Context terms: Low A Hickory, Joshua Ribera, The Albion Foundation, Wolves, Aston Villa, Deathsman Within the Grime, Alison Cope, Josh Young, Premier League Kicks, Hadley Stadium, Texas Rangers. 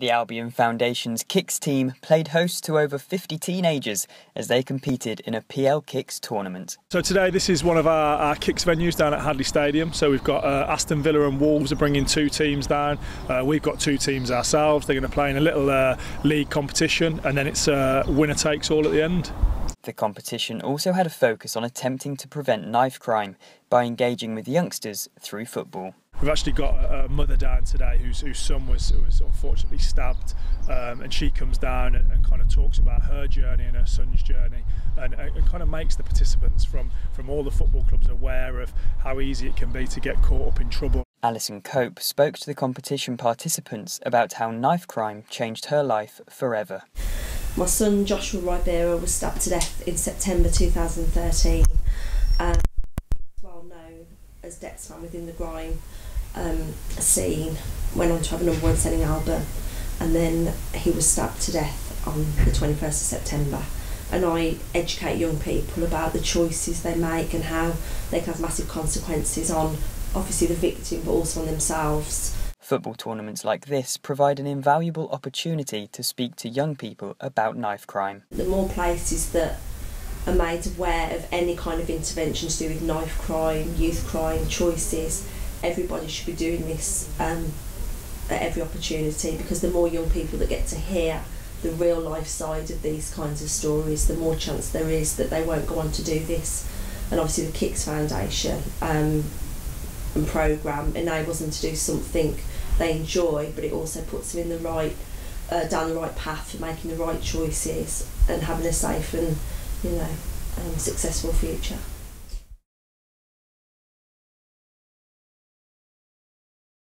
The Albion Foundation's Kicks team played host to over 50 teenagers as they competed in a PL Kicks tournament. So today this is one of our Kicks venues down at Hadley Stadium. So we've got Aston Villa and Wolves are bringing two teams down. We've got two teams ourselves. They're going to play in a little league competition, and then it's winner takes all at the end. The competition also had a focus on attempting to prevent knife crime by engaging with youngsters through football. We've actually got a mother down today whose son was unfortunately stabbed, and she comes down and kind of talks about her journey and her son's journey, and kind of makes the participants from all the football clubs aware of how easy it can be to get caught up in trouble. Alison Cope spoke to the competition participants about how knife crime changed her life forever. My son Joshua Ribera was stabbed to death in September 2013. He's well known as Deathsman Within the Grime. Scene, went on to have an award-winning album, and then he was stabbed to death on the 21st of September. And I educate young people about the choices they make and how they can have massive consequences on obviously the victim but also on themselves. Football tournaments like this provide an invaluable opportunity to speak to young people about knife crime. The more places that are made aware of any kind of intervention to do with knife crime, youth crime, choices, everybody should be doing this at every opportunity, because the more young people that get to hear the real life side of these kinds of stories, the more chance there is that they won't go on to do this. And obviously the Kicks Foundation and programme enables them to do something they enjoy, but it also puts them in the right, down the right path for making the right choices and having a safe and, you know, successful future.